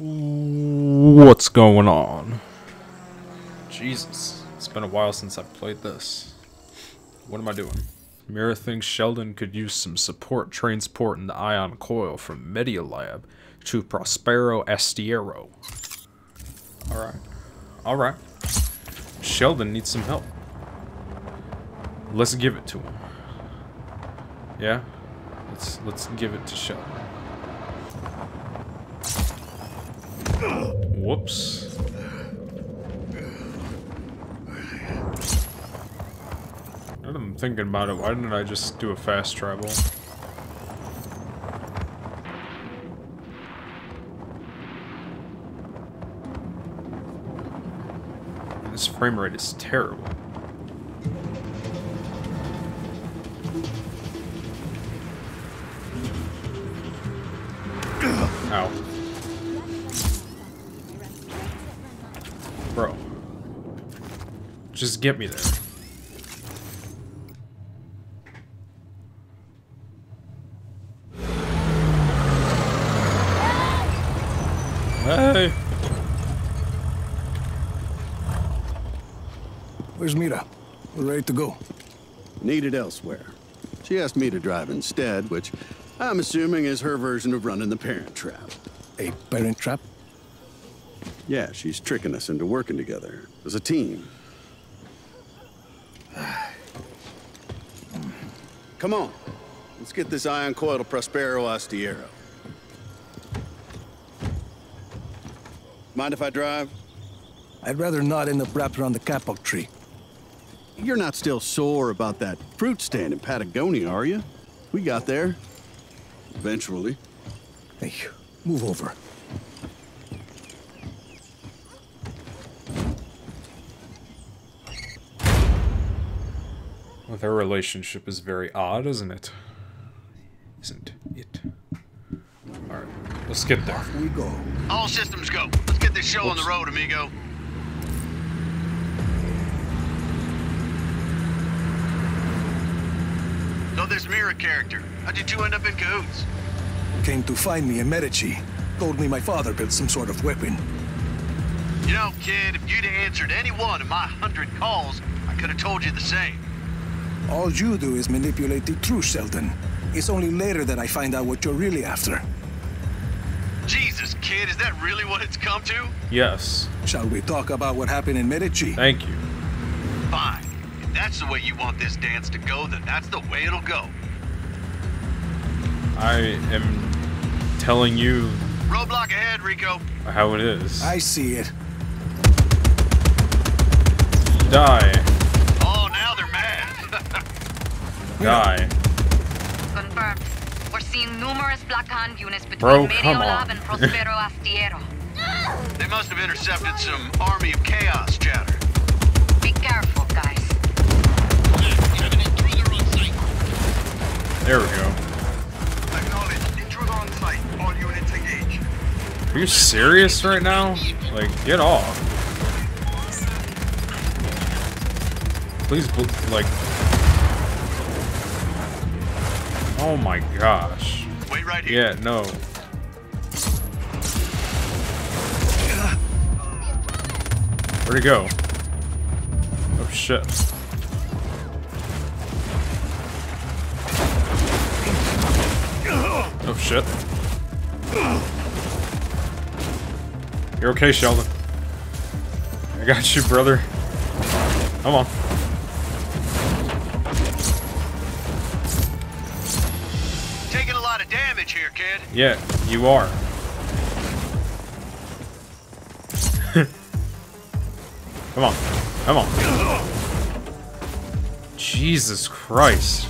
What's going on? Jesus, it's been a while since I've played this. What am I doing? Mira thinks Sheldon could use some support transporting the ion coil from Medialab to Prospero Astiero. Alright. Alright. Sheldon needs some help. Let's give it to him. Yeah? Let's give it to Sheldon. Whoops. Now that I'm thinking about it, why didn't I just do a fast travel? This frame rate is terrible. Ow. Bro. Just get me there. Hey! Where's Mira? We're ready to go. Needed elsewhere. She asked me to drive instead, which I'm assuming is her version of running the parent trap. A parent trap? Yeah, she's tricking us into working together as a team. Come on. Let's get this ion coil to Prospero Astiero. Mind if I drive? I'd rather not end up wrapped around the kapok tree. You're not still sore about that fruit stand in Patagonia, are you? We got there. Eventually. Hey, move over. Their relationship is very odd, isn't it? Isn't it? Alright, let's get there. Off we go. All systems go. Let's get this show on the road, amigo. So this Mira character, how did you end up in cahoots? Came to find me in Medici. Told me my father built some sort of weapon. You know, kid, if you'd answered any one of my 100 calls, I could have told you the same. All you do is manipulate the truth, Sheldon. It's only later that I find out what you're really after. Jesus, kid, is that really what it's come to? Yes. Shall we talk about what happened in Medici? Thank you. Fine. If that's the way you want this dance to go, then that's the way it'll go. I am telling you... Roadblock ahead, Rico. How it is. I see it. Die. Die. Confirmed. We're seeing numerous Black Hand units between Medialab and Prospero Astiero. They must have intercepted some army of chaos chatter. Be careful, guys. There we go. Acknowledged. Intruder on site. All units engaged. Are you serious right now? Like, get off. Please, like... Oh my gosh. Wait right here. Yeah, no. Where'd he go? Oh shit. Oh shit. You're okay, Sheldon. I got you, brother. Come on. Here, kid. Yeah, you are. Come on. Come on. Jesus Christ.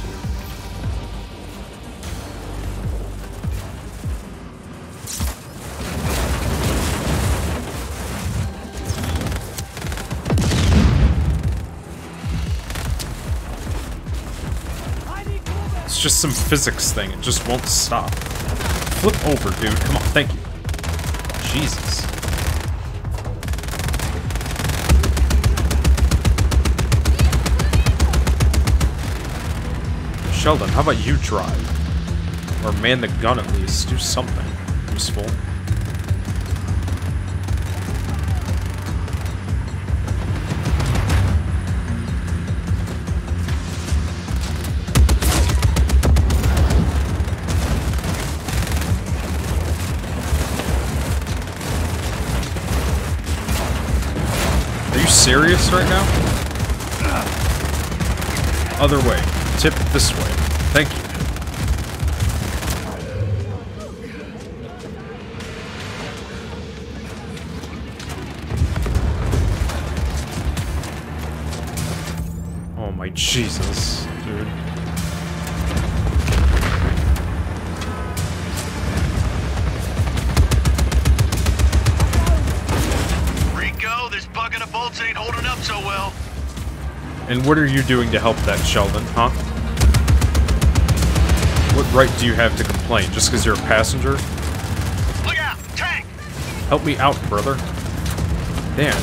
Just some physics thing, it just won't stop. Flip over, dude. Come on, thank you. Jesus. Sheldon, how about you drive? Or man the gun at least. Do something useful. serious right now? Other way. Tip this way. Thank you. Oh my Jesus, dude. Ain't holding up so well. And what are you doing to help that, Sheldon, huh? What right do you have to complain, just because you're a passenger? Look out! Tank! Help me out, brother. Damn.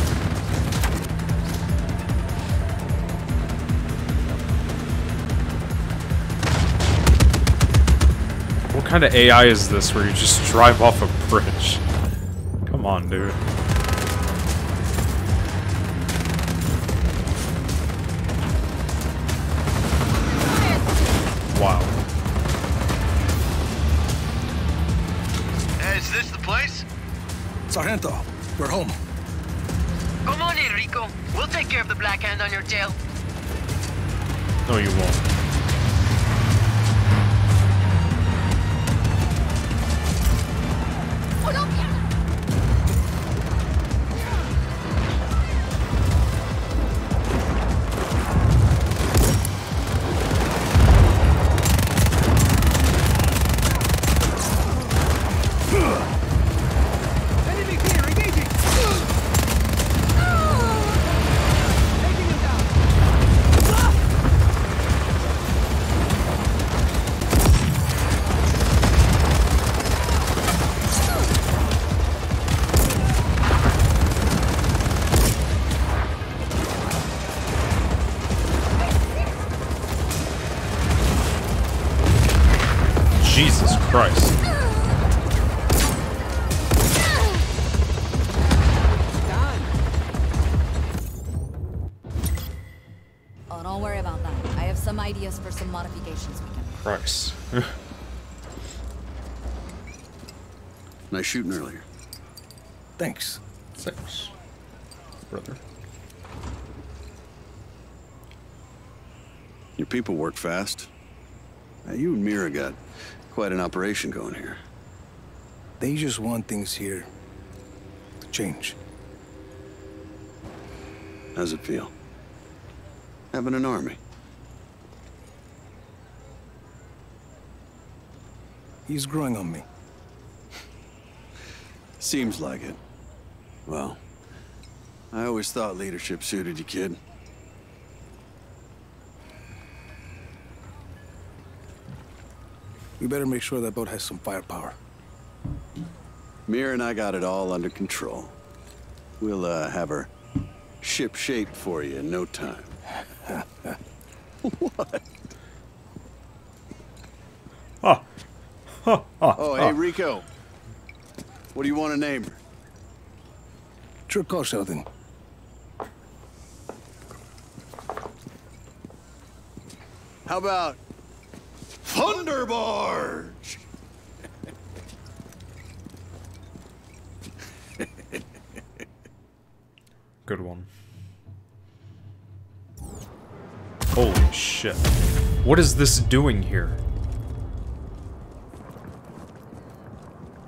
What kind of AI is this where you just drive off a bridge? Come on, dude. Sargento, we're home. Come on in, Rico. We'll take care of the black hand on your tail. No, you won't. Christ. Oh, don't worry about that. I have some ideas for some modifications we can make. Christ. Nice shooting earlier. Thanks. Thanks, brother. Your people work fast. Now, you and Mira got quite an operation going here. They just want things here to change. How's it feel? Having an army. He's growing on me. Seems like it. Well, I always thought leadership suited you, kid. We better make sure that boat has some firepower. Mir and I got it all under control. We'll have her ship-shaped for you in no time. What? Oh. Oh, hey, Rico. What do you want to name her? Sure, call Sheldon. How about Thunder Barge! Good one. Holy shit. What is this doing here?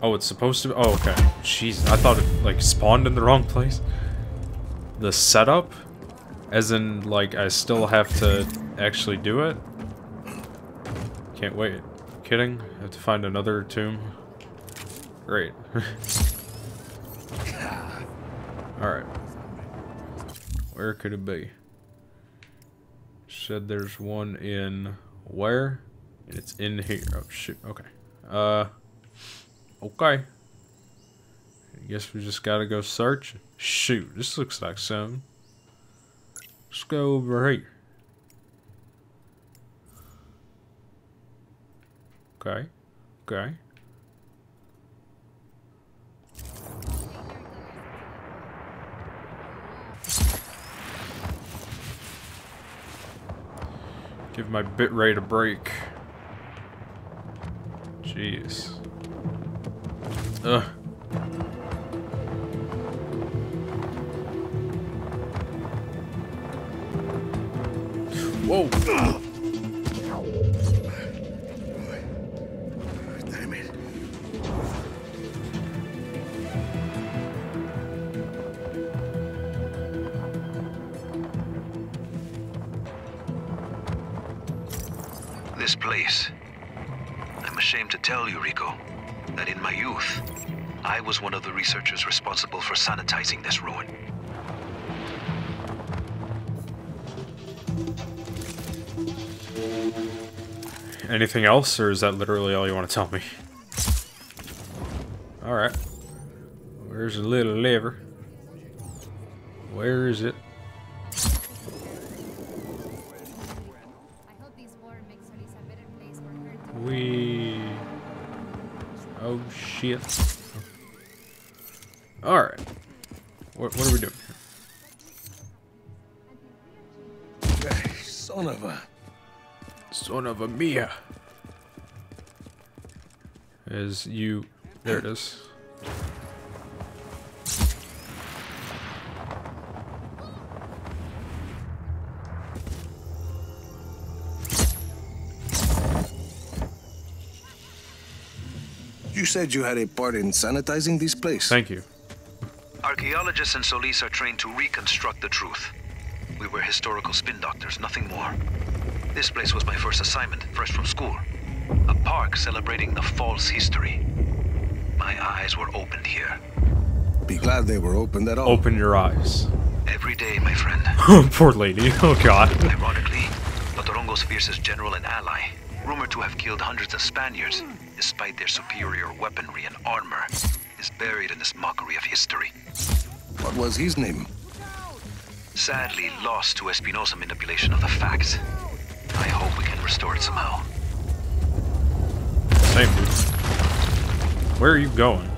Oh, it's supposed to be. Oh, okay. Jeez, I thought it, like, spawned in the wrong place. The setup? As in, like, I still have to actually do it? Can't wait. Kidding? I have to find another tomb. Great. Alright. Where could it be? Said there's one in where? It's in here. Oh shoot. Okay. Okay. I guess we just gotta go search. Shoot, this looks like something. Let's go over here. Okay, okay. Give my bitrate a break. Jeez. Ugh. Wow. Damn it. This place. I'm ashamed to tell you, Rico, that in my youth, I was one of the researchers responsible for sanitizing this ruin. Anything else, or is that literally all you want to tell me? Alright. Where's the little lever? Where is it? We... Oh, shit. Alright. What are we doing here? Hey, son of a Mia. As you... There it is. You said you had a part in sanitizing this place. Thank you. Archaeologists and Solís are trained to reconstruct the truth. We were historical spin doctors, nothing more. This place was my first assignment, fresh from school. A park celebrating the false history. My eyes were opened here. Be glad they were opened at all. Open your eyes. Every day, my friend. Poor lady. Oh, God. Ironically, Otorongo's fiercest general and ally, rumored to have killed hundreds of Spaniards, despite their superior weaponry and armor, is buried in this mockery of history. What was his name? Sadly, lost to Espinosa manipulation of the facts. I hope we can restore it somehow. Same, dude. Where are you going?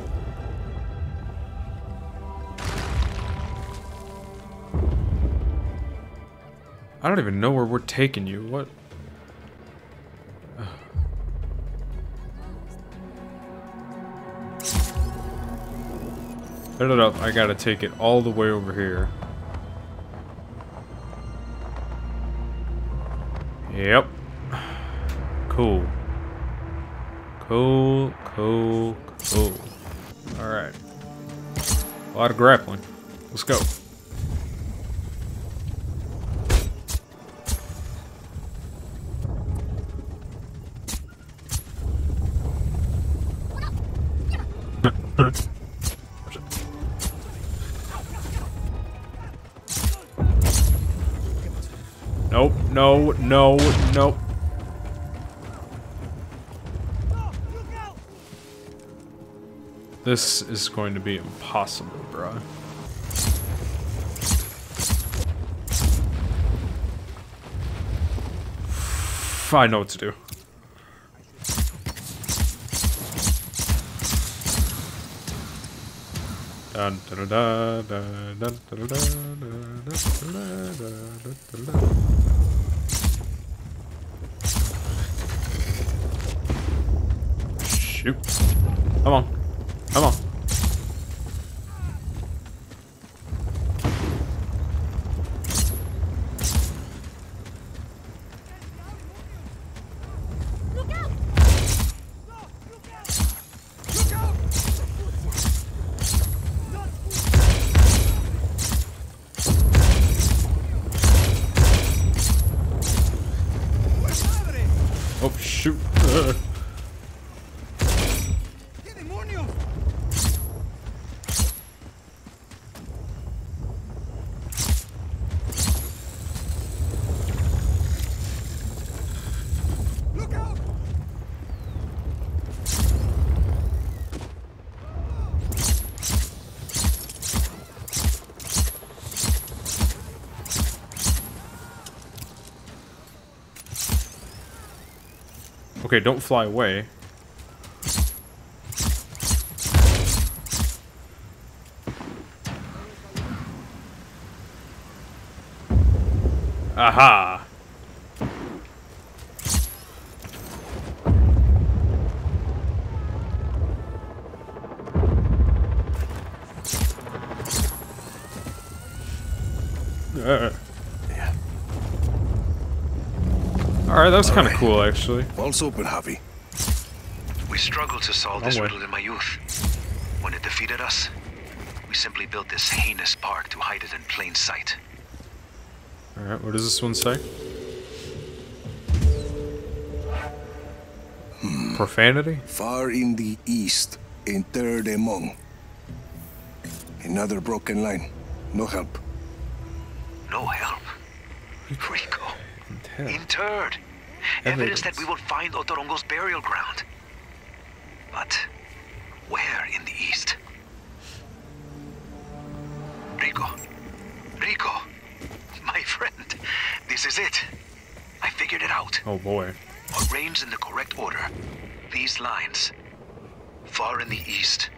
I don't even know where we're taking you. What? Put it up. I gotta take it all the way over here. Yep. Cool. Cool. Alright. A lot of grappling. Let's go. Nope, no. This is going to be impossible, bro. I know what to do. Shoot. Come on. Okay, don't fly away. Aha! Yeah. Alright, that was kind of cool, actually. Vault's open, Javi. We struggled to solve this riddle in my youth. When it defeated us, we simply built this heinous park to hide it in plain sight. Alright, what does this one say? Profanity? Far in the east, in Terre des Monts. Another broken line. No help. No help? Rico. Interred. Evidence that we will find Otorongo's burial ground. But where in the east? Rico. Rico. My friend. This is it. I figured it out. Oh boy. Arranged in the correct order. These lines. Far in the east.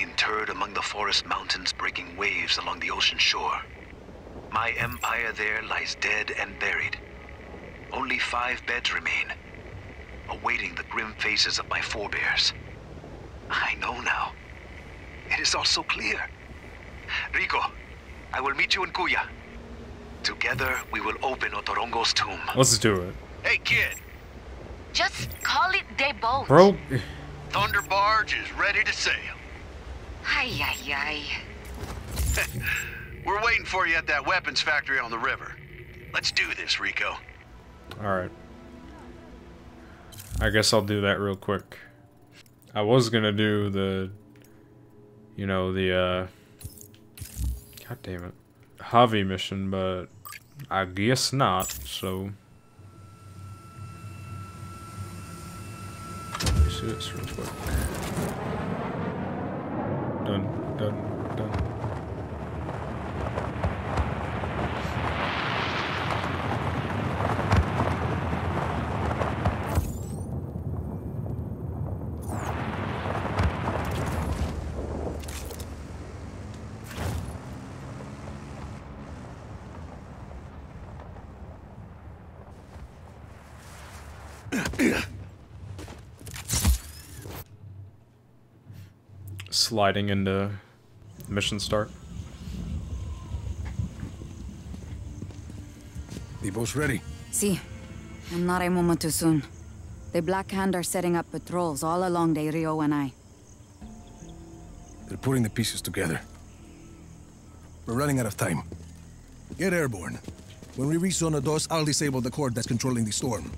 Interred among the forest mountains breaking waves along the ocean shore. My empire there lies dead and buried. Only 5 beds remain, awaiting the grim faces of my forebears. I know now. It is all so clear. Rico, I will meet you in Cuya. Together, we will open Otorongo's tomb. Let's do it. Hey, kid. Just call it day boat. Bro. Thunder Barge is ready to sail. Ay, ay, ay. We're waiting for you at that weapons factory on the river. Let's do this, Rico. Alright. I guess I'll do that real quick. I was gonna do the... You know, the... God damn it. Javi mission, but... I guess not, so... Let me see this real quick. Done, done, done. Sliding into mission start. The boat's ready. See, I'm not a moment too soon. The Black Hand are setting up patrols all along the Rio and I. They're putting the pieces together. We're running out of time. Get airborne. When we reach Zona Dos, I'll disable the cord that's controlling the storm.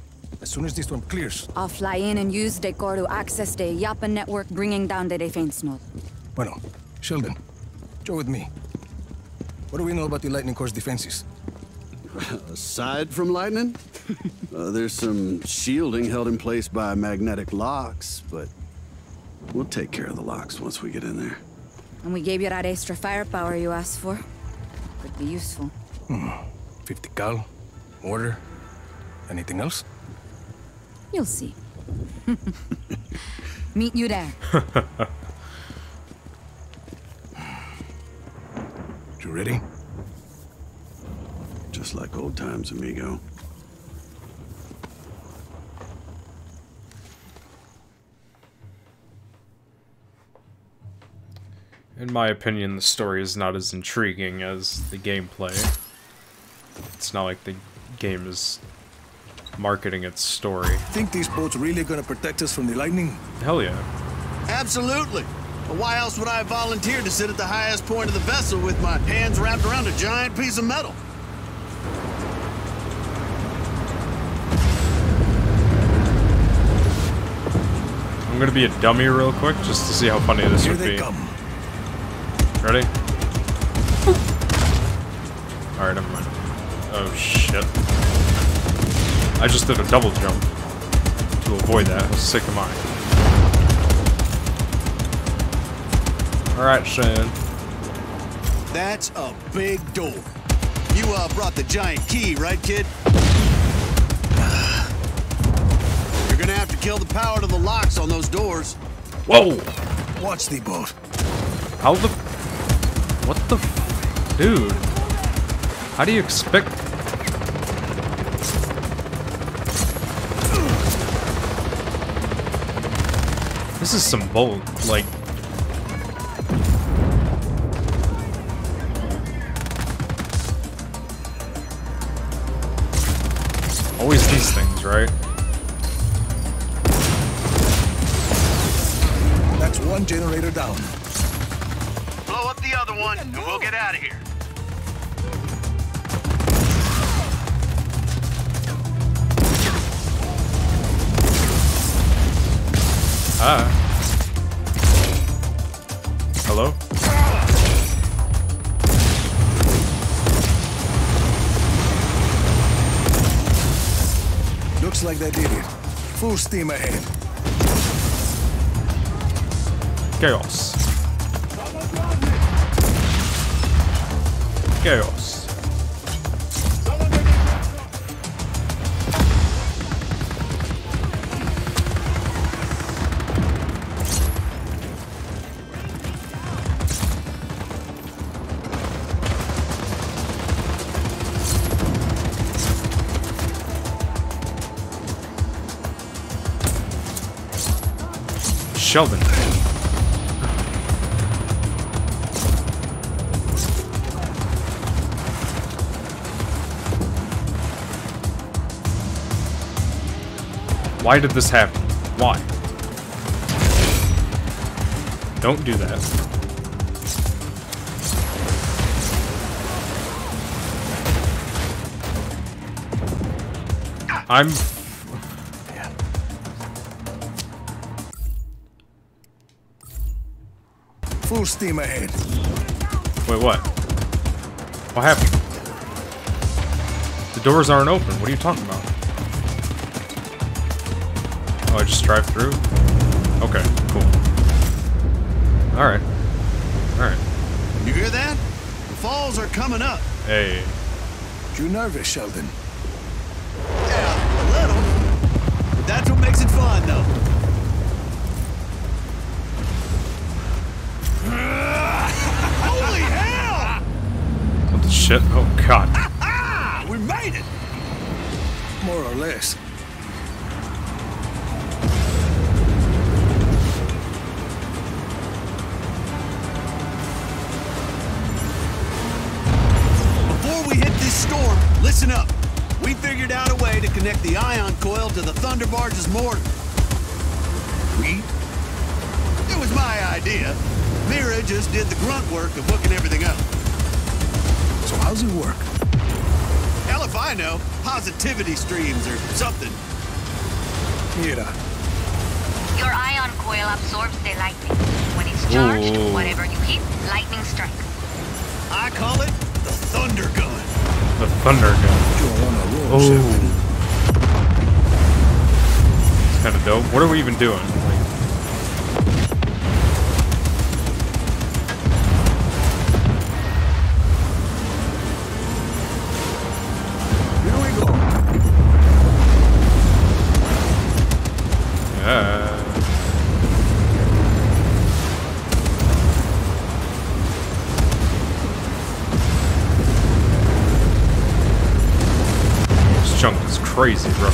As soon as this one clears... I'll fly in and use the core to access the Yapan network, bringing down the defense node. Bueno, Sheldon, join with me. What do we know about the Lightning Corps' defenses? Aside from lightning? There's some shielding held in place by magnetic locks, but... We'll take care of the locks once we get in there. And we gave you that extra firepower you asked for. Could be useful. 50 cal, mortar, anything else? You'll see. Meet you there. You ready? Just like old times, amigo. In my opinion, the story is not as intriguing as the gameplay. It's not like the game is... marketing its story. Think these boats really gonna protect us from the lightning? Hell yeah. Absolutely. But why else would I have volunteered to sit at the highest point of the vessel with my hands wrapped around a giant piece of metal? I'm gonna be a dummy real quick just to see how funny this would be. Ready? Alright, never mind. Oh shit. I just did a double jump to avoid that. How sick am I? Alright, Shane. That's a big door. You brought the giant key, right, kid? You're gonna have to kill the power to the locks on those doors. Whoa! Watch the boat. How the... What the... Dude. How do you expect... This is some bold, like... Always these things, right? That's one generator down. Blow up the other one, and we'll get out of here. Ah. Hello? Looks like they did it. Full steam ahead. Chaos. Chaos. Sheldon. Why did this happen? Why? Don't do that. I'm... Full steam ahead. Wait, what? What happened? The doors aren't open. What are you talking about? Oh, I just drive through? Okay, cool. Alright. Alright. You hear that? The falls are coming up. Hey. You nervous, Sheldon? Yeah, a little. That's what makes it fun, though. Holy hell! What the shit? Oh god. We made it! More or less. Before we hit this storm, listen up. We figured out a way to connect the ion coil to the Thunder Barge's mortar. We? It was my idea. Mira just did the grunt work of hooking everything up. So how's it work? Hell if I know. Positivity streams or something. Mira. Your ion coil absorbs the lightning. When it's charged, ooh, whatever you hit, lightning strikes. I call it the thunder gun. The thunder gun. You're on a roll, Sheldon. It's kind of dope. What are we even doing? Crazy, brother.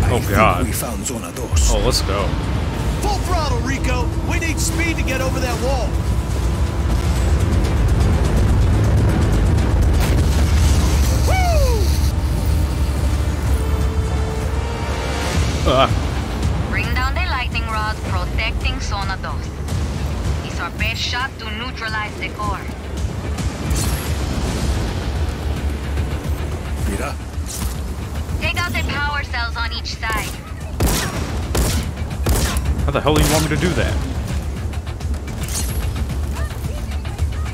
Oh god. We found Zona Dos. Oh, let's go. Full throttle, Rico. We need speed to get over that wall. Bring down the lightning rod protecting Zona Dos. It's our best shot to neutralize the core. Mira. Take out the power cells on each side. How the hell do you want me to do that?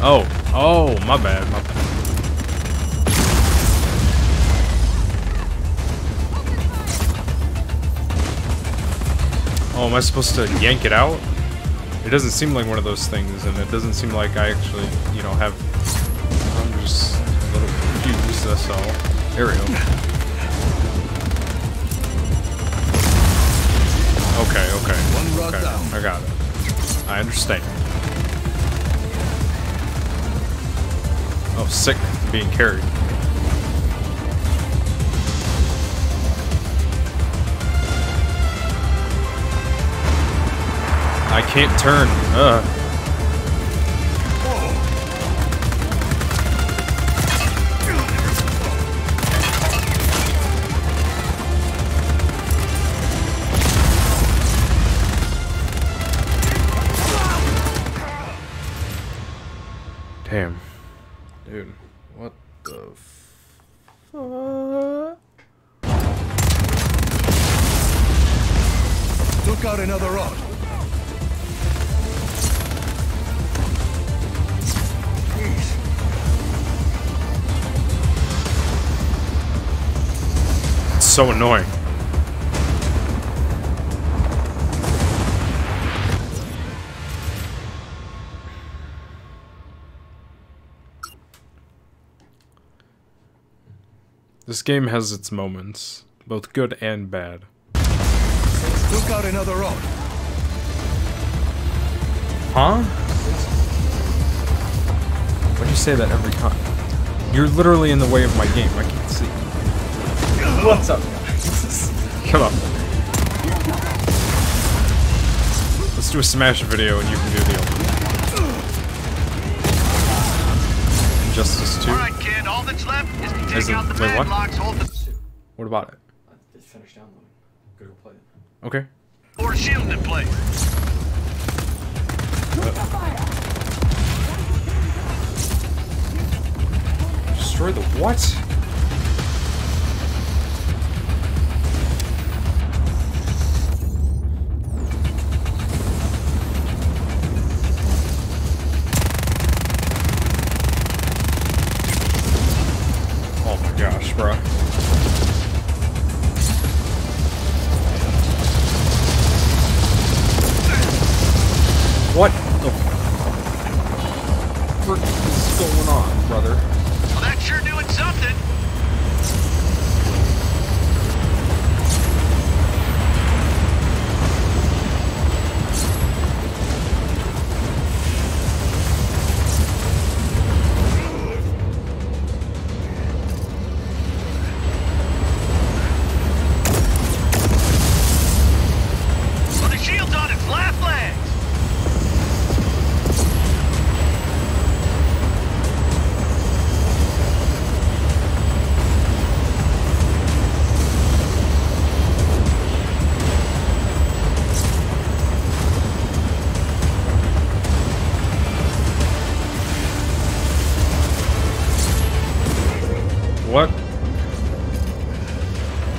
Oh. Oh, my bad. My bad. Oh, am I supposed to yank it out? It doesn't seem like one of those things, and it doesn't seem like I actually, you know, have... I'm just a little confused, that's all. There we go. Okay, okay. Okay, I got it. I understand. Oh, sick being carried. I can't turn. Damn. Dude, what the fuck? Took out another rod. It's so annoying. This game has its moments, both good and bad. Took out another road. Huh? Why'd you say that every time? You're literally in the way of my game, I can't see. What's up, guys? Come on. Let's do a Smash video and you can do the old Injustice 2. All that's left is to take out the padlocks, hold the... What about it? It's finished downloading. Go play it. Okay. Or shield in place. Destroy the what? Bruh. What the frick is going on, brother? Well, that's sure doing something.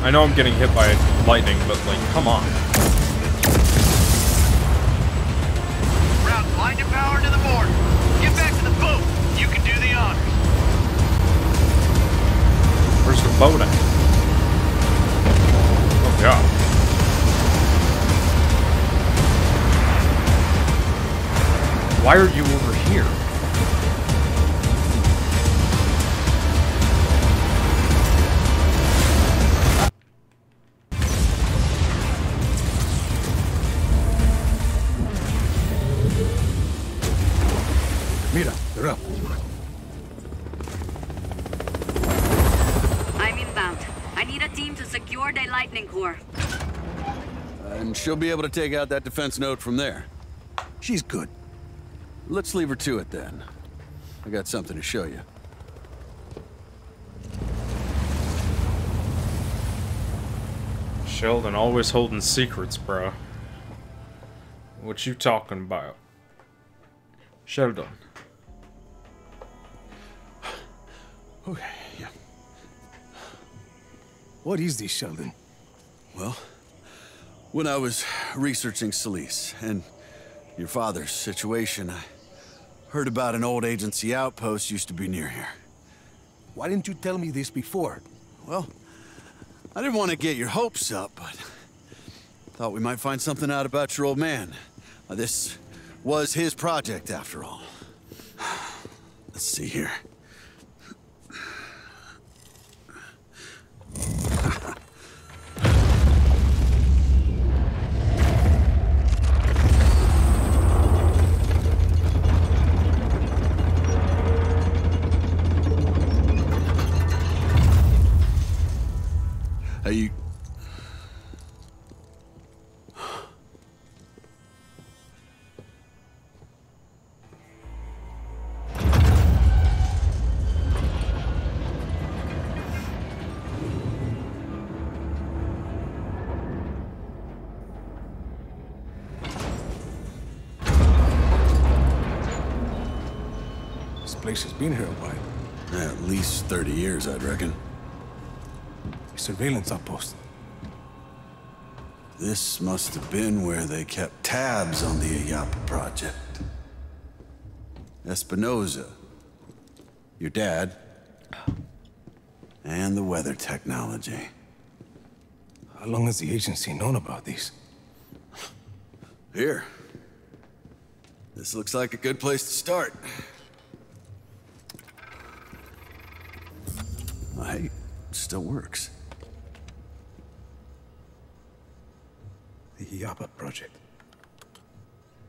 I know I'm getting hit by lightning, but like, come on. Route blind to power to the board. Get back to the boat. You can do the honors. Where's the boat at? Oh god. Why are you over here? She'll be able to take out that defense node from there. She's good. Let's leave her to it then. I got something to show you. Sheldon always holding secrets, bro. What you talking about? Sheldon. Okay, yeah. What is this, Sheldon? Well... when I was researching Solís and your father's situation, I heard about an old agency outpost used to be near here. Why didn't you tell me this before? Well, I didn't want to get your hopes up, but thought we might find something out about your old man. This was his project, after all. Let's see here. place has been here a while. At least 30 years, I'd reckon. A surveillance outpost. This must have been where they kept tabs on the Illapa project. Espinosa, your dad, and the weather technology. How long has the agency known about these? Here. This looks like a good place to start. It still works. The Yapan project.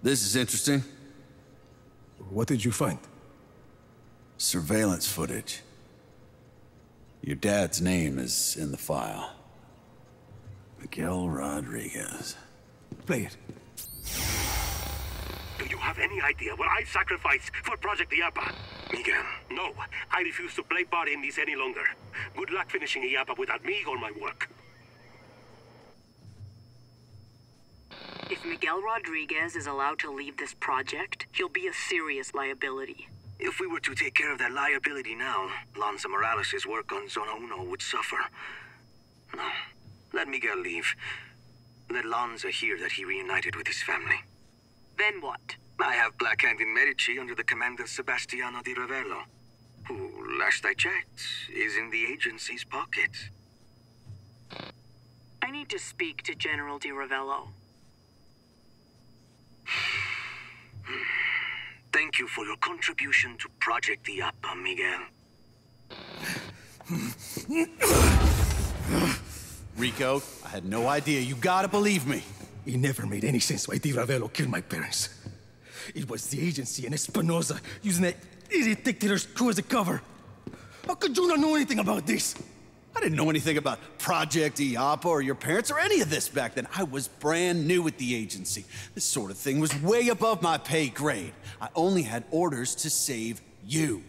This is interesting. What did you find? Surveillance footage. Your dad's name is in the file. Miguel Rodriguez. Play it. Do you have any idea what I sacrificed for Project Illapa? Miguel. No, I refuse to play part in this any longer. Good luck finishing Illapa without me or my work. If Miguel Rodriguez is allowed to leave this project, he'll be a serious liability. If we were to take care of that liability now, Lanza Morales' work on Zona Uno would suffer. No. Let Miguel leave. Let Lanza hear that he reunited with his family. Then what? I have Black Hand in Medici under the command of Sebastiano Di Ravello, who, last I checked, is in the agency's pocket. I need to speak to General Di Ravello. Thank you for your contribution to Project Illapa, Miguel. Rico, I had no idea. You gotta believe me. It never made any sense why Di Ravello killed my parents. It was the agency and Espinosa using that idiot dictator's crew as a cover. How could you not know anything about this? I didn't know anything about Project Illapa or your parents or any of this back then. I was brand new at the agency. This sort of thing was way above my pay grade. I only had orders to save you.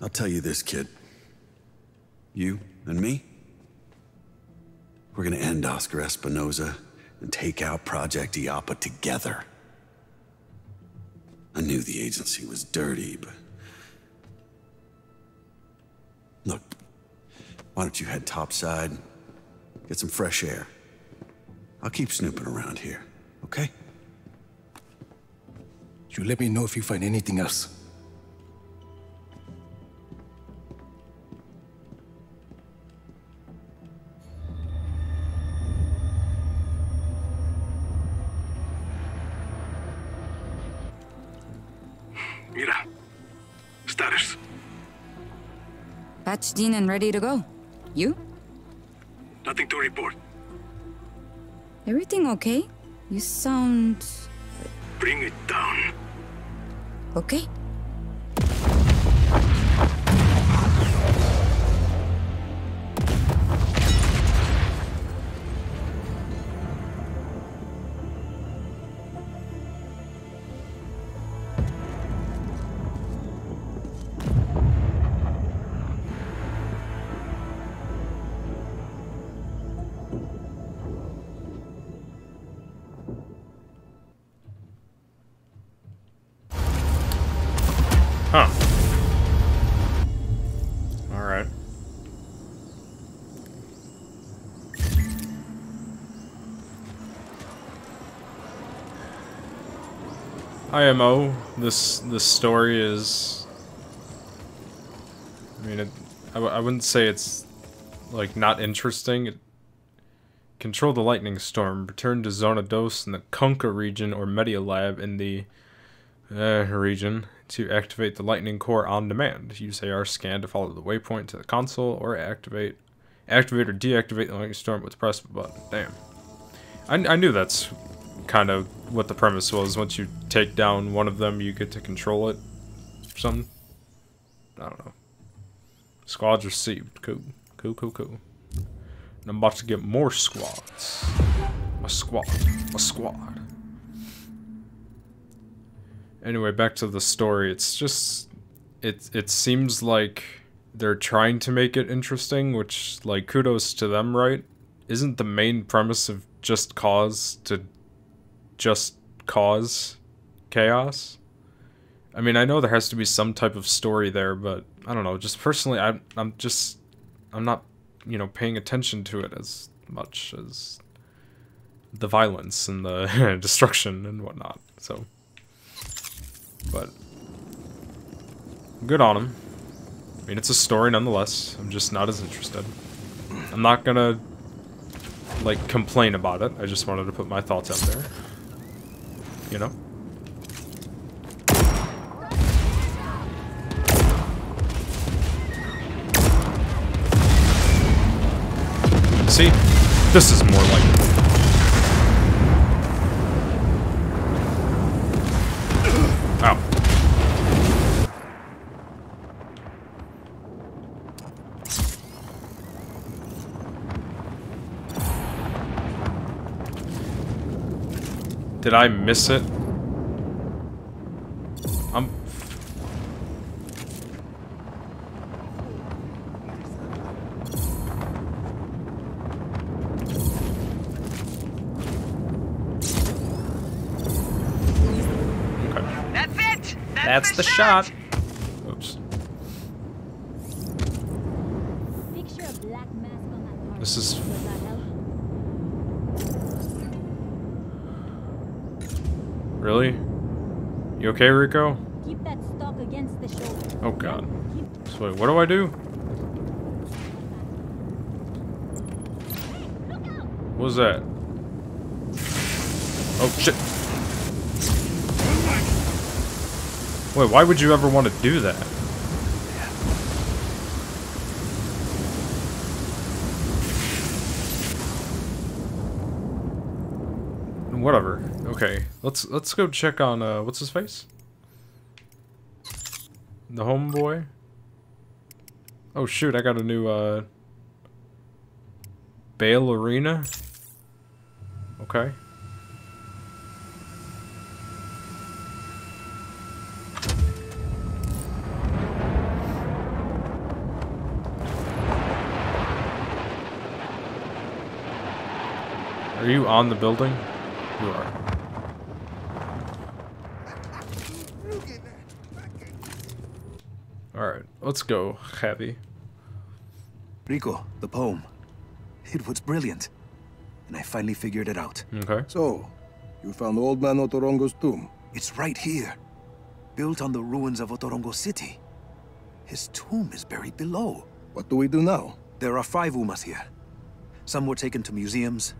I'll tell you this, kid. You and me, we're gonna end Oscar Espinosa and take out Project Illapa together. I knew the agency was dirty, but... Look, why don't you head topside, get some fresh air. I'll keep snooping around here, okay? You let me know if you find anything else. Mira. Status. Patched in and ready to go. You? Nothing to report. Everything okay? You sound... Bring it down. Okay. IMO, this story is, I mean, I wouldn't say it's, like, not interesting. Control the lightning storm, return to Zona Dos in the Conka region or Medialab in the region to activate the Lightning Corps on demand. Use AR scan to follow the waypoint to the console or activate or deactivate the lightning storm with the press of a button. Damn. I knew that's kind of what the premise was. Once you take down one of them, you get to control it or something. I don't know. Squads received. Cool. Cool, cool, cool. And I'm about to get more squads. My squad. My squad. Anyway, back to the story. It's just... It seems like they're trying to make it interesting, which, like, kudos to them, right? Isn't the main premise of Just Cause to just cause chaos? I mean, I know there has to be some type of story there, but I don't know. Just personally, I'm not, you know, paying attention to it as much as the violence and the destruction and whatnot. So, but good on him. I mean, it's a story nonetheless. I'm just not as interested. I'm not gonna like complain about it. I just wanted to put my thoughts out there. You know. See? This is more like it. Ow. Did I miss it? That's the shot. Oops. This is. Really? You okay, Rico? Keep that stock against the shoulder. Oh God. So wait, what do I do? What was that? Oh shit. Wait, why would you ever want to do that? Whatever. Okay, let's go check on what's his face? The homeboy. Oh shoot, I got a new ballerina. Okay. Are you on the building? You are. Alright, let's go, Javi. Rico, the poem. It was brilliant. And I finally figured it out. Okay. So, you found Old Man Otorongo's tomb? It's right here. Built on the ruins of Otorongo City. His tomb is buried below. What do we do now? There are 5 Umas here. Some were taken to museums.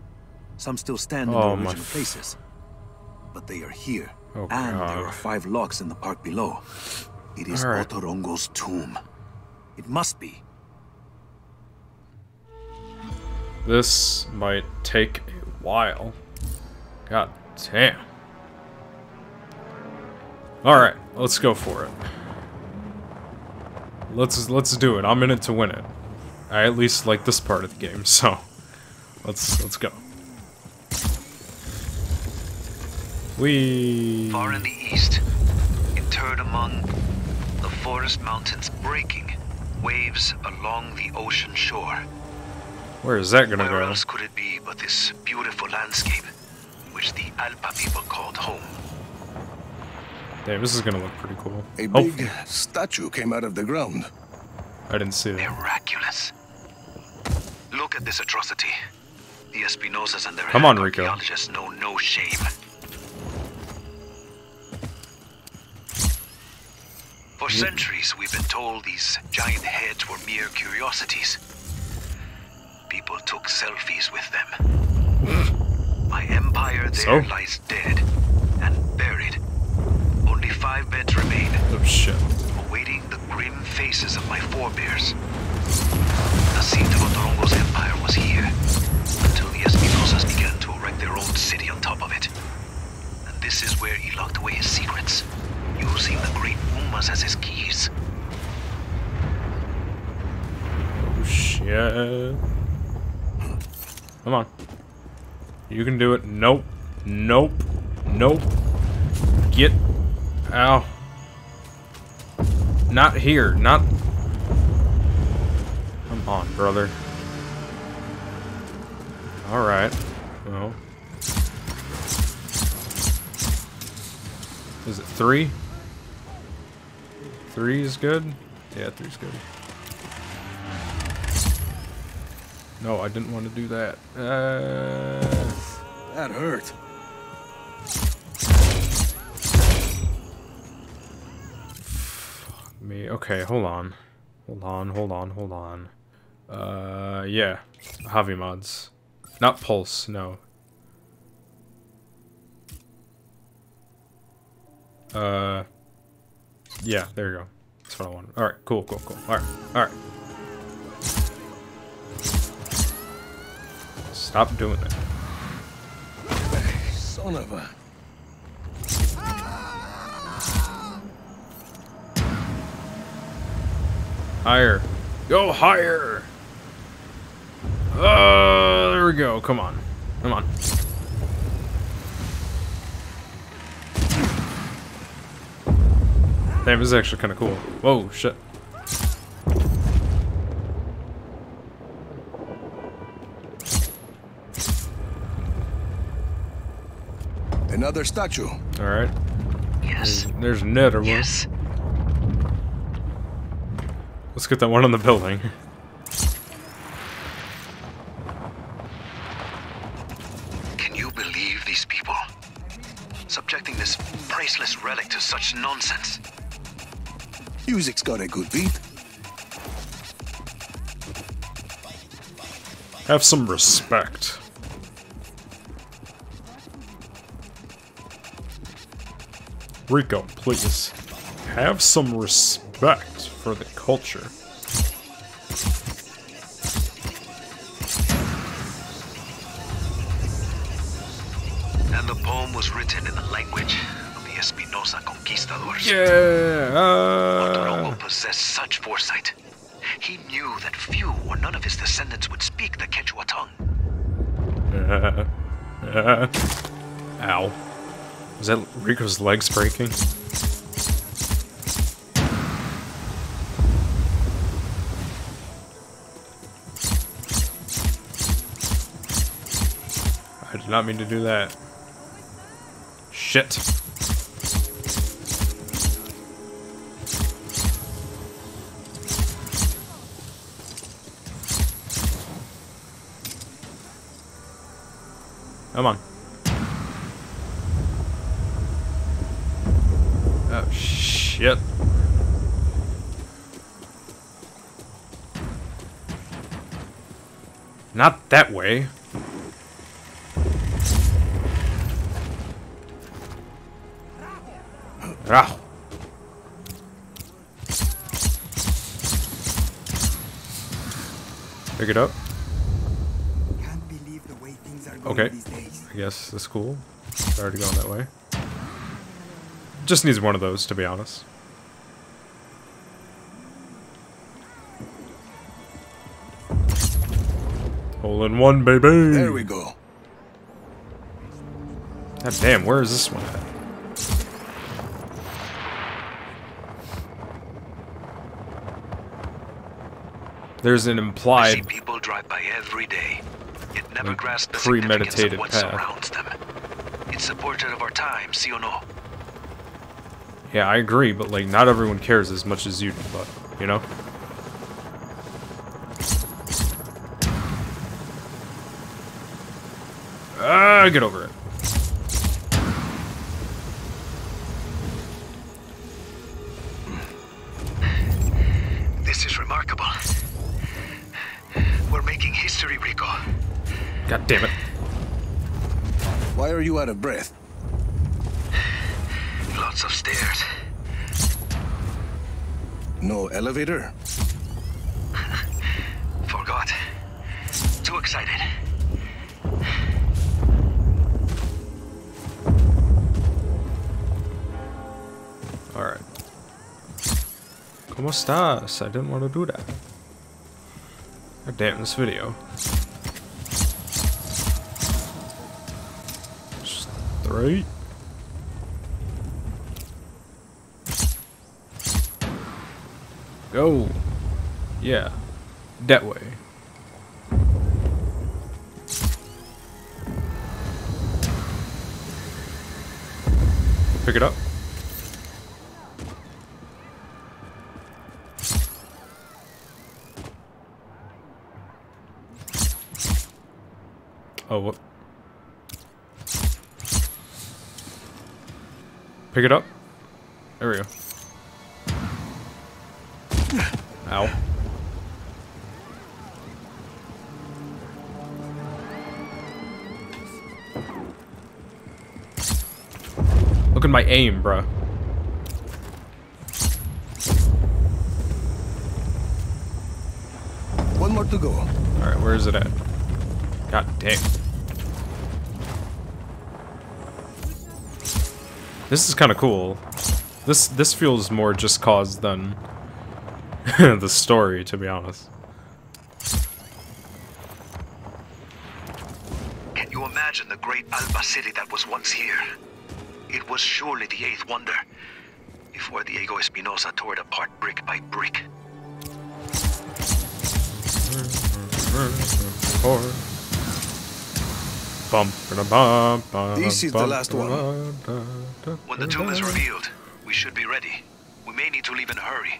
Some still stand in their original places, but they are here, and there are 5 locks in the park below. It is Otorongo's tomb. It must be. This might take a while. God damn. All right, let's go for it. Let's do it. I'm in it to win it. I at least like this part of the game, so let's go. We far in the east, interred among the forest mountains, breaking waves along the ocean shore. Where is that gonna go? Where else could it be but this beautiful landscape, which the Alpa people called home? Damn, this is gonna look pretty cool. A big statue came out of the ground. I didn't see that. Miraculous. Look at this atrocity. The Espinosas and their archaeologists know no shame. For centuries, we've been told these giant heads were mere curiosities. People took selfies with them. My empire there lies dead and buried. Only 5 beds remain, awaiting the grim faces of my forebears. The seat of Otorongo's empire was here, until the Espinosas began to erect their own city on top of it. And this is where he locked away his secrets, using the great Umas as his keys. Oh shit. Come on. You can do it. Nope. Nope. Nope. Get. Ow. Not here. Not. Come on, brother. Alright. Well. Is it three? Three is good? Yeah, three's good. No, I didn't want to do that. That hurt. Fuck me. Okay, hold on. Hold on. Yeah. Javi mods. Not pulse, no. Yeah, there you go. That's what I wanted. Alright, cool. Alright. Stop doing that. Son of a... Higher. Go higher! Oh, there we go. Come on. Damn, this is actually kind of cool. Whoa, shit. Another statue. All right. Yes. There's another one. Yes. Let's get that one on the building. Can you believe these people? Subjecting this priceless relic to such nonsense. Music's got a good beat. Have some respect. Rico, please. Have some respect for the culture. And the poem was written in the language of the Espinosa conquistadors. Yeah! Otorongo possessed such foresight. He knew that few or none of his descendants would speak the Quechua tongue. Ow. Was that Rico's legs breaking? I did not mean to do that. Shit. Come on. Oh, shit. Not that way. Rah. Pick it up. Can't believe the way things are going these days. I guess that's cool. It's already gone that way. Just needs one of those, to be honest. Hole in one, baby! There we go. God damn, where is this one at? There's an implied... I see people drive by every day. It never grasps the significance of what surrounds them. It's a portrait of our time, see or no? Yeah, I agree, but, like, not everyone cares as much as you do, but, you know? Get over it. This is remarkable. We're making history, Rico. God damn it. Why are you out of breath? Lots of stairs. No elevator? Forgot. Too excited. Alright. ¿Cómo estás? I didn't want to do that. God damn this video. Straight. Go! Yeah. That way. Pick it up. Oh, what? Pick it up. There we go. Ow. Look at my aim, bro. One more to go. All right, where is it at? God dang. This is kind of cool. This feels more Just Cause than the story, to be honest. Can you imagine the great Alpa city that was once here? It was surely the eighth wonder, before Diego Espinosa tore it apart brick by brick. This is the last one. When the tomb is revealed, we should be ready. We may need to leave in a hurry.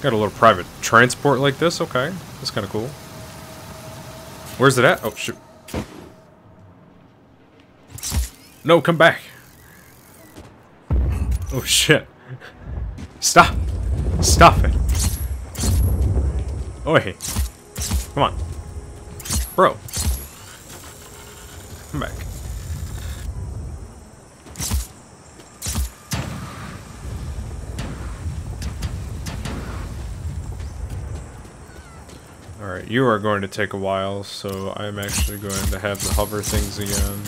Got a little private transport like this? Okay. That's kind of cool. Where's it at? Oh, shoot. No, come back. Oh, shit. Stop. Stop it. Oi. Come on. Bro. Come back. Alright, you are going to take a while, so I'm actually going to have the hover things again.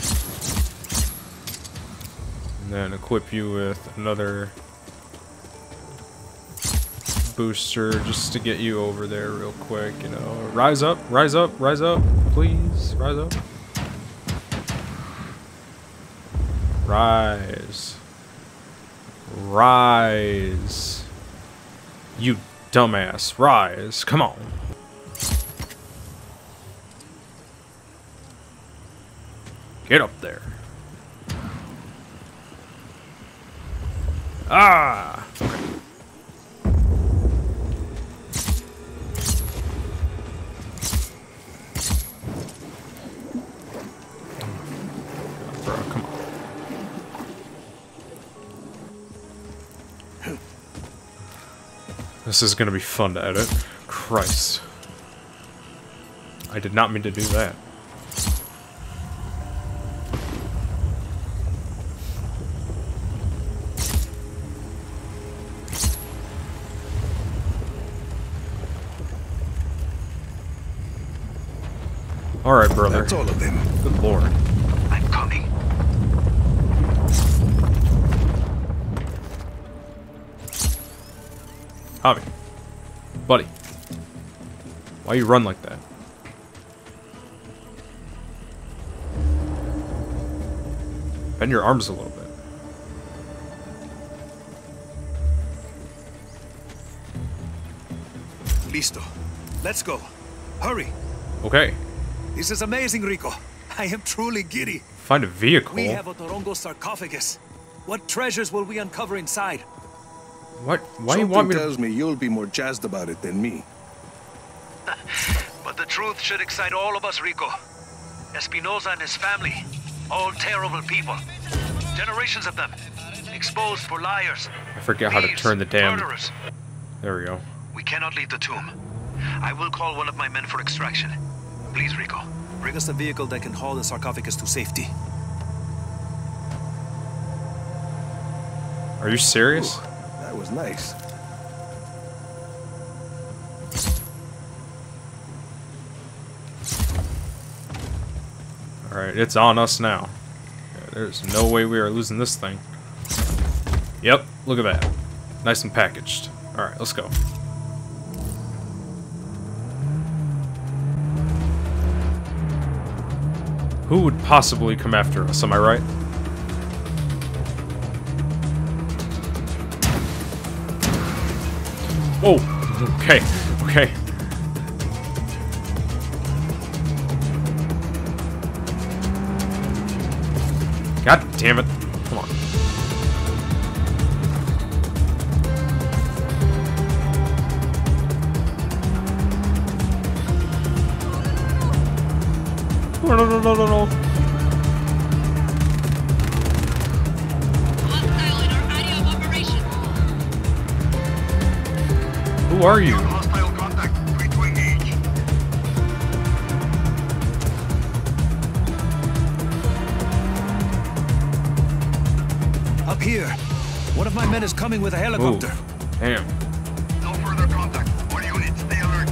And then equip you with another booster just to get you over there real quick, you know. Rise up, rise up, rise up, please, rise up. Rise. Rise. You dumbass, rise, come on. Get up there. Ah! Okay. Bro, come on. This is gonna be fun to edit. Christ. I did not mean to do that. All right, brother. That's all of them. Good lord. I'm coming. Javi. Buddy. Why you run like that? Bend your arms a little bit. Listo. Let's go. Hurry. Okay. This is amazing, Rico. I am truly giddy. Find a vehicle. We have Otorongo's sarcophagus. What treasures will we uncover inside? What? Why do you want me to... Something tells me you'll be more jazzed about it than me. But the truth should excite all of us, Rico. Espinosa and his family. All terrible people. Generations of them. Exposed for liars. I forget how to turn the damn... Murderers. There we go. We cannot leave the tomb. I will call one of my men for extraction. Please, Rico. Bring us a vehicle that can haul the sarcophagus to safety. Are you serious? Ooh, that was nice. Alright, it's on us now. There's no way we are losing this thing. Yep, look at that. Nice and packaged. Alright, let's go. Who would possibly come after us, am I right? Whoa! Okay, okay. God damn it. Come on. No, no, no, no, no, no. Who are you? Hostile contact. Free to engage. Up here. One of my men is coming with a helicopter. Ooh. Damn. No further contact. All units, stay alert.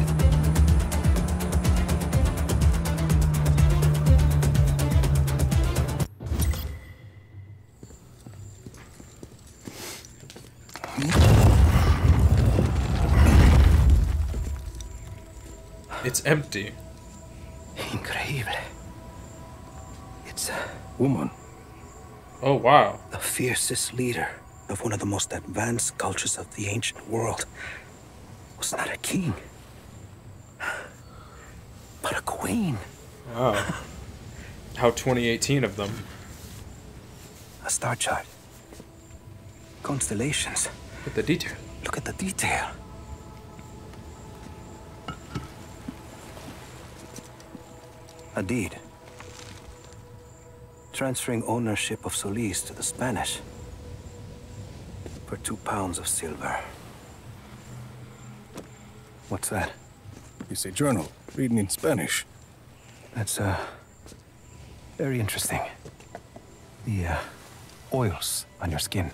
It's empty. Incredible. It's a woman. Oh, wow. The fiercest leader of one of the most advanced cultures of the ancient world was not a king, but a queen. Oh. How 2018 of them. A star chart. Constellations. Look at the detail. Look at the detail. A deed transferring ownership of Solís to the Spanish for 2 pounds of silver. What's that? It's a journal written in Spanish. That's very interesting. The oils on your skin.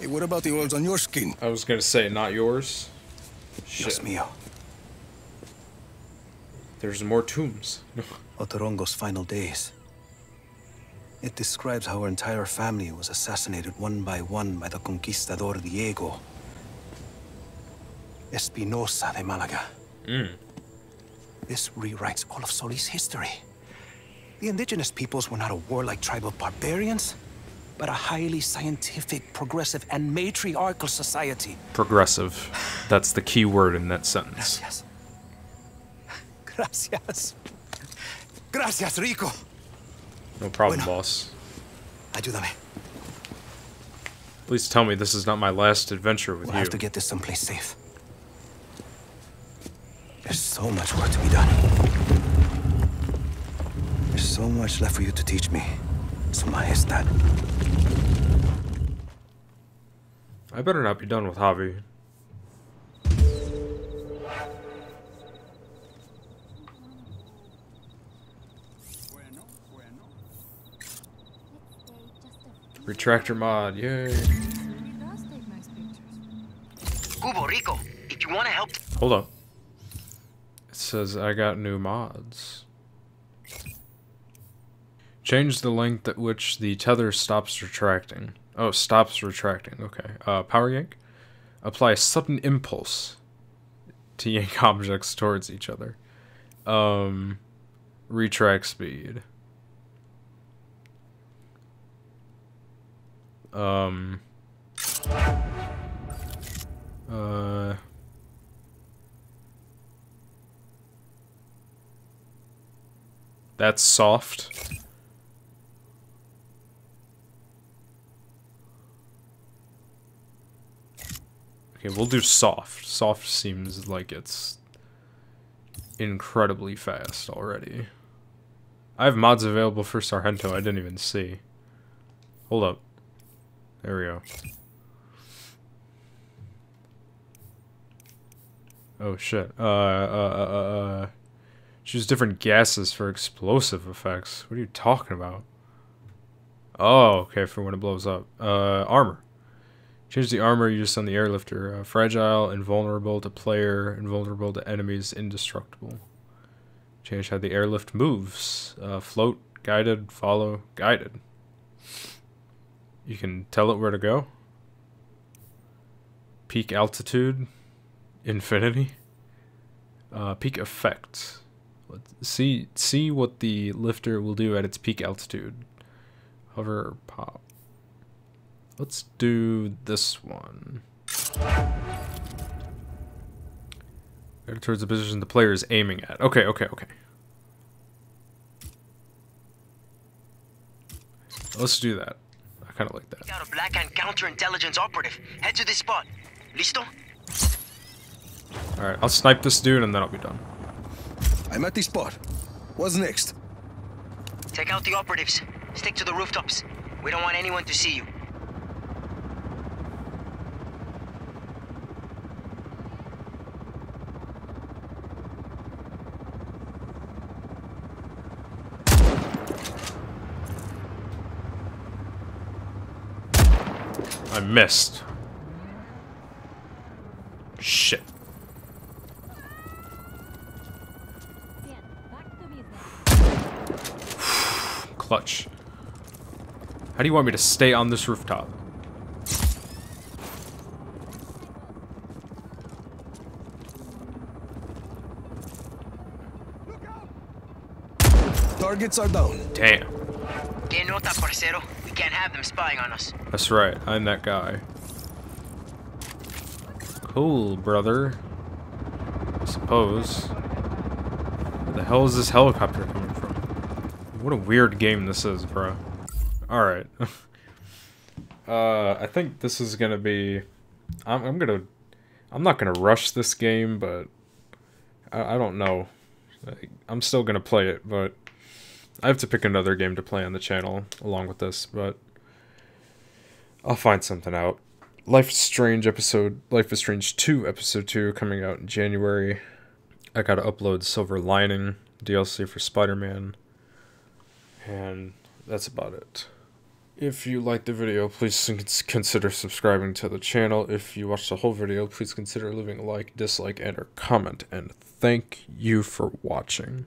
Hey, what about the oils on your skin? I was gonna say, not yours. Just me. There's more tombs. Otorongo's final days. It describes how her entire family was assassinated one by the conquistador Diego Espinosa de Málaga. Mm. This rewrites all of Solís' history. The indigenous peoples were not a warlike tribe of barbarians, but a highly scientific, progressive, and matriarchal society. Progressive. That's the key word in that sentence. Yes. Gracias. Gracias, Rico. No problem, boss. Ayúdame. Please tell me this is not my last adventure with you. We'll have to get this someplace safe. There's so much work to be done. There's so much left for you to teach me, Su Majestad. I better not be done with Javi. Retractor mod, yay. Rico, if you want to help. Hold up. It says I got new mods. Change the length at which the tether stops retracting. Oh, stops retracting, okay. Power yank. Apply sudden impulse to yank objects towards each other. Retract speed. That's soft. Okay, we'll do soft. Soft seems like it's incredibly fast already. I have mods available for Sargento, I didn't even see. Hold up. There we go. Oh shit. Choose different gases for explosive effects. What are you talking about? Oh, okay, for when it blows up. Armor. Change the armor used on the airlifter. Fragile, invulnerable to player, invulnerable to enemies, indestructible. Change how the airlift moves. Float, guided, follow, guided. You can tell it where to go. Peak altitude, infinity. Peak effect. Let's see what the lifter will do at its peak altitude. Hover, pop. Let's do this one. Head towards the position the player is aiming at. Okay. Let's do that. I kind of like that. Got a black and counterintelligence operative. Head to this spot. Listo? All right, I'll snipe this dude and then I'll be done. I'm at the spot. What's next? Take out the operatives. Stick to the rooftops. We don't want anyone to see you. I missed. Shit. Clutch. How do you want me to stay on this rooftop? Targets are down. Damn. Que nota, parcero. We can't have them spying on us. That's right. I'm that guy. Cool, brother. I suppose. Where the hell is this helicopter coming from? What a weird game this is, bro. Alright. I think this is gonna be... I'm not gonna rush this game, but... I don't know. I'm still gonna play it, but... I have to pick another game to play on the channel along with this, but... I'll find something out. Life is Strange 2 Episode 2 coming out in January. I gotta upload Silver Lining DLC for Spider-Man. And that's about it. If you liked the video, please consider subscribing to the channel. If you watched the whole video, please consider leaving a like, dislike, and or comment. And thank you for watching.